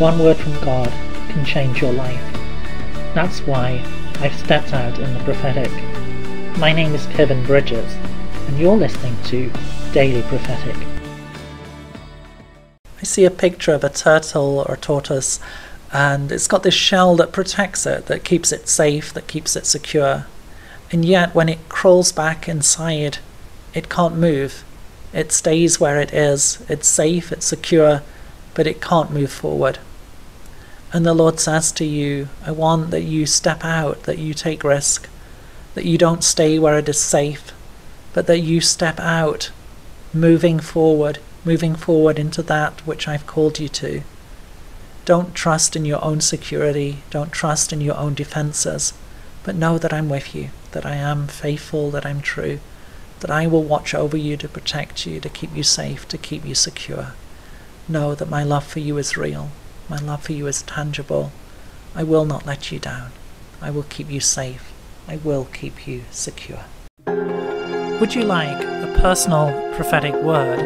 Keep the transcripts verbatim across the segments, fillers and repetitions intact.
One word from God can change your life. That's why I've stepped out in the prophetic. My name is Kevin Bridges, and you're listening to Daily Prophetic. I see a picture of a turtle or tortoise, and it's got this shell that protects it, that keeps it safe, that keeps it secure. And yet, when it crawls back inside, it can't move. It stays where it is. It's safe, it's secure, but it can't move forward. And the Lord says to you, I want that you step out, that you take risk, that you don't stay where it is safe, but that you step out, moving forward, moving forward into that which I've called you to. Don't trust in your own security, don't trust in your own defenses, but know that I'm with you, that I am faithful, that I'm true, that I will watch over you to protect you, to keep you safe, to keep you secure. Know that my love for you is real, my love for you is tangible. I will not let you down. I will keep you safe. I will keep you secure. Would you like a personal prophetic word?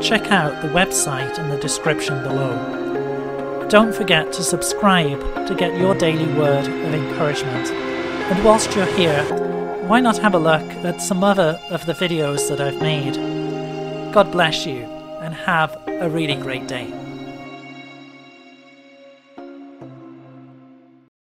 Check out the website in the description below. Don't forget to subscribe to get your daily word of encouragement. And whilst you're here, why not have a look at some other of the videos that I've made? God bless you, and have a really great day.